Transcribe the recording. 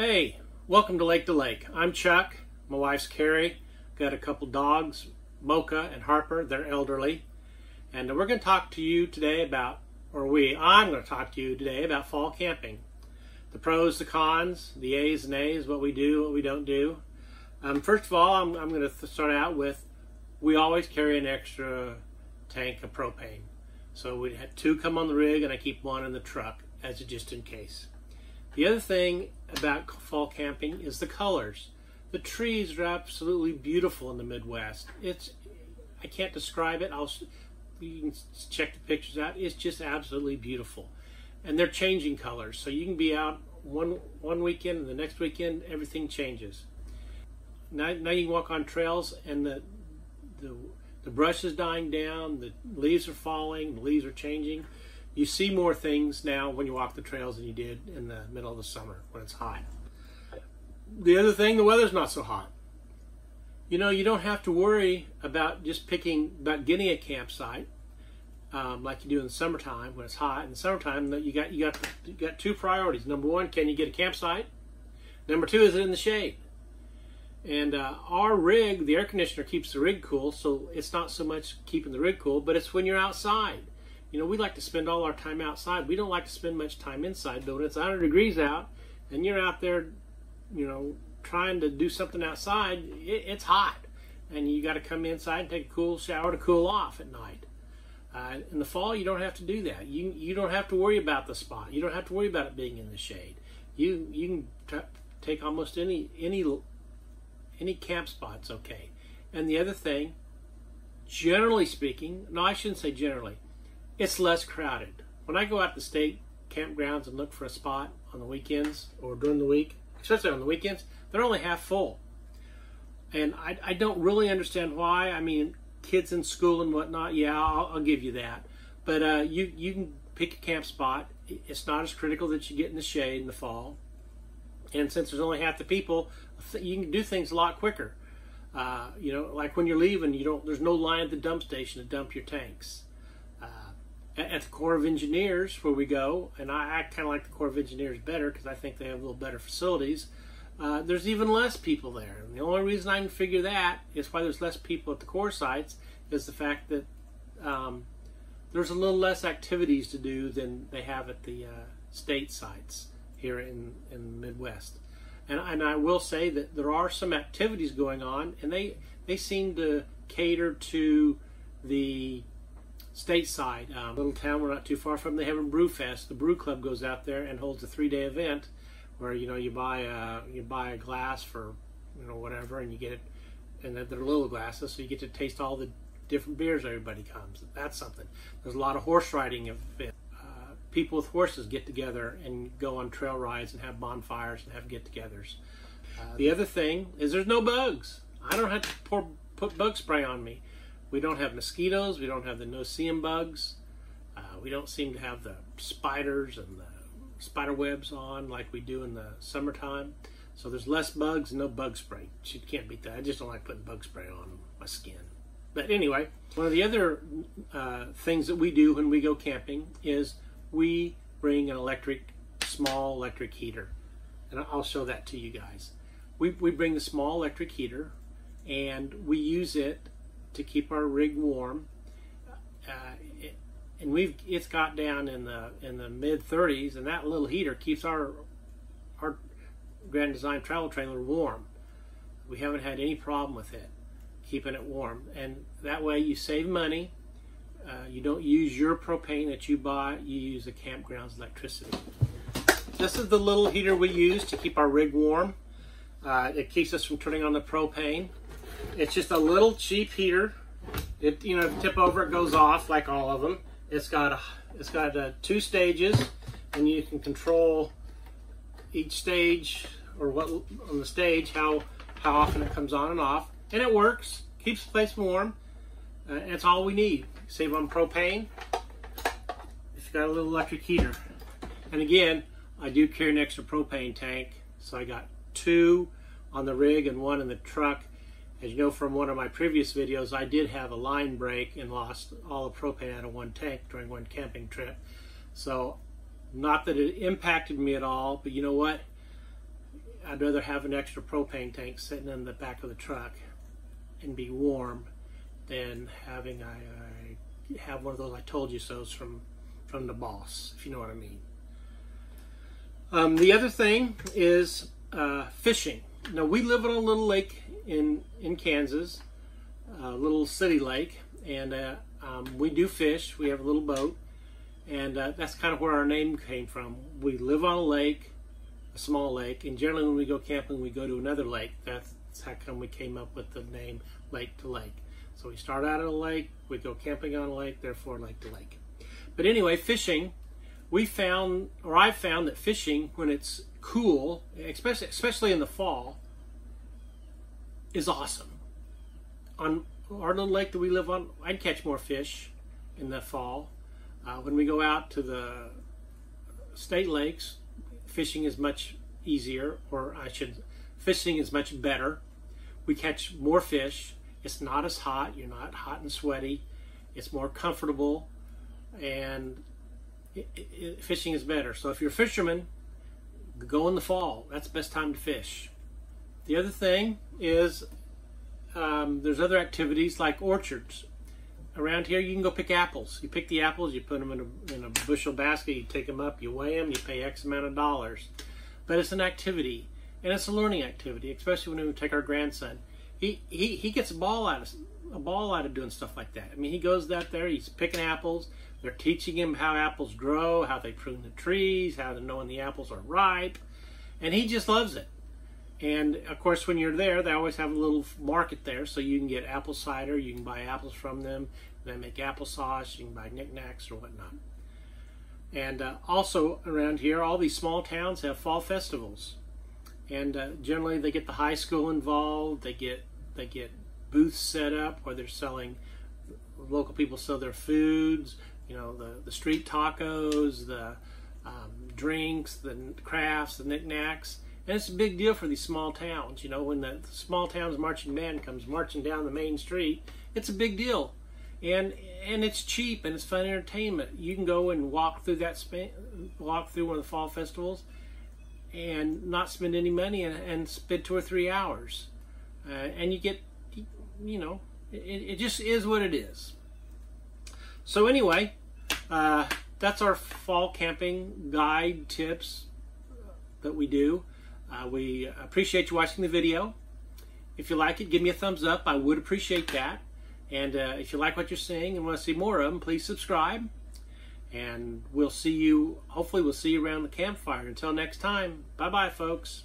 Hey, welcome to Lake to Lake. I'm Chuck, my wife's Carrie, got a couple dogs, Mocha and Harper, they're elderly, and we're going to talk to you today about, I'm going to talk to you today about fall camping. The pros, the cons, the A's and A's, what we do, what we don't do. First of all, I'm going to start out with, we always carry an extra tank of propane. So we had two come on the rig and I keep one in the truck as just in case. The other thing about fall camping is the colors. The trees are absolutely beautiful in the Midwest. I can't describe it. You can check the pictures out. It's just absolutely beautiful. And they're changing colors. So you can be out one weekend and the next weekend, everything changes. Now you can walk on trails and the brush is dying down, the leaves are falling, the leaves are changing. You see more things now when you walk the trails than you did in the middle of the summer when it's hot. The other thing, the weather's not so hot. You know, you don't have to worry about getting a campsite like you do in the summertime when it's hot. In the summertime, you got two priorities. Number one, can you get a campsite? Number two, is it in the shade? And our rig, the air conditioner keeps the rig cool, so it's not so much keeping the rig cool, but it's when you're outside. You know, we like to spend all our time outside. We don't like to spend much time inside, but when it's 100 degrees out and you're out there, you know, trying to do something outside, it's hot. And you got to come inside and take a cool shower to cool off at night. In the fall, you don't have to do that. You don't have to worry about the spot. You don't have to worry about it being in the shade. You can take almost any camp spot's okay. And the other thing, generally speaking, no, I shouldn't say generally, it's less crowded. When I go out to state campgrounds and look for a spot on the weekends or during the week, especially on the weekends, they're only half full. And I don't really understand why. I mean, kids in school and whatnot, yeah, I'll give you that. But you can pick a camp spot. It's not as critical that you get in the shade in the fall. And since there's only half the people, you can do things a lot quicker. You know, like when you're leaving, there's no line at the dump station to dump your tanks. At the Corps of Engineers, where we go, and I kind of like the Corps of Engineers better because I think they have a little better facilities, there's even less people there. And the only reason I can figure that is why there's less people at the Corps sites is the fact that there's a little less activities to do than they have at the state sites here in the Midwest. And I will say that there are some activities going on, and they seem to cater to the stateside. Little town we're not too far from, they have a brew fest. The brew club goes out there and holds a 3-day event where, you know, you buy a glass for, you know, whatever, and you get it, and they're little glasses, so you get to taste all the different beers. Everybody comes. That's something. There's a lot of horse riding events. People with horses get together and go on trail rides and have bonfires and have get-togethers. The other thing is there's no bugs. I don't have to put bug spray on me. We don't have mosquitoes. We don't have the no-see-em bugs. We don't seem to have the spiders and the spider webs on like we do in the summertime. So there's less bugs and no bug spray. You can't beat that. I just don't like putting bug spray on my skin. But anyway, one of the other things that we do when we go camping is we bring an small electric heater. And I'll show that to you guys. We bring the small electric heater and we use it to keep our rig warm, and it's got down in the mid 30s, and that little heater keeps our Grand Design travel trailer warm. We haven't had any problem with it keeping it warm, and that way you save money. You don't use your propane that you buy. You use the campground's electricity. This is the little heater we use to keep our rig warm. It keeps us from turning on the propane. It's just a little cheap heater. It, you know, if you tip over, it goes off like all of them. It's got 2 stages, and you can control each stage or what on the stage how often it comes on and off. And it works. Keeps the place warm. And it's all we need. Save on propane. It's got a little electric heater. And again, I do carry an extra propane tank, so I got 2 on the rig and 1 in the truck. As you know from one of my previous videos, I did have a line break and lost all the propane out of one tank during one camping trip. So, not that it impacted me at all, but you know what? I'd rather have an extra propane tank sitting in the back of the truck and be warm than having I have one of those I told you so's from the boss, if you know what I mean. The other thing is fishing. Now, we live on a little lake in Kansas, a little city lake, and we do fish. We have a little boat, and that's kind of where our name came from. We live on a lake, a small lake, and generally when we go camping, we go to another lake. That's how come we came up with the name Lake to Lake. So we start out at a lake, we go camping on a lake, therefore Lake to Lake. But anyway, fishing, we found, or I found, that fishing when it's cool, especially in the fall, is awesome. On our little lake that we live on, I'd catch more fish in the fall. When we go out to the state lakes, fishing is much easier, or I should, fishing is much better. We catch more fish. It's not as hot. You're not hot and sweaty. It's more comfortable, and fishing is better. So if you're a fisherman, go in the fall. That's the best time to fish. The other thing is there's other activities like orchards. Around here, you can go pick apples. You pick the apples, you put them in a bushel basket, you take them up, you weigh them, you pay X amount of dollars. But it's an activity, and it's a learning activity, especially when we take our grandson. He gets a ball out of doing stuff like that. I mean, he goes out there, he's picking apples. They're teaching him how apples grow, how they prune the trees, how to know when the apples are ripe, and he just loves it. And of course, when you're there, they always have a little market there, so you can get apple cider, you can buy apples from them, they make applesauce, you can buy knickknacks or whatnot. And also around here, all these small towns have fall festivals, and generally they get the high school involved. They get booths set up where they're selling, local people sell their foods, you know, the street tacos, the drinks, the crafts, the knickknacks. And it's a big deal for these small towns. You know, when the small town's marching band comes marching down the main street, it's a big deal. And it's cheap, and it's fun entertainment. You can go and walk through that walk through one of the fall festivals and not spend any money, and spend 2 or 3 hours. And you get, you know, it just is what it is. So anyway, that's our fall camping guide tips that we do. We appreciate you watching the video. If you like it, give me a thumbs up. I would appreciate that. And if you like what you're seeing and want to see more of them, please subscribe. And we'll see you, hopefully we'll see you around the campfire. Until next time, bye-bye, folks.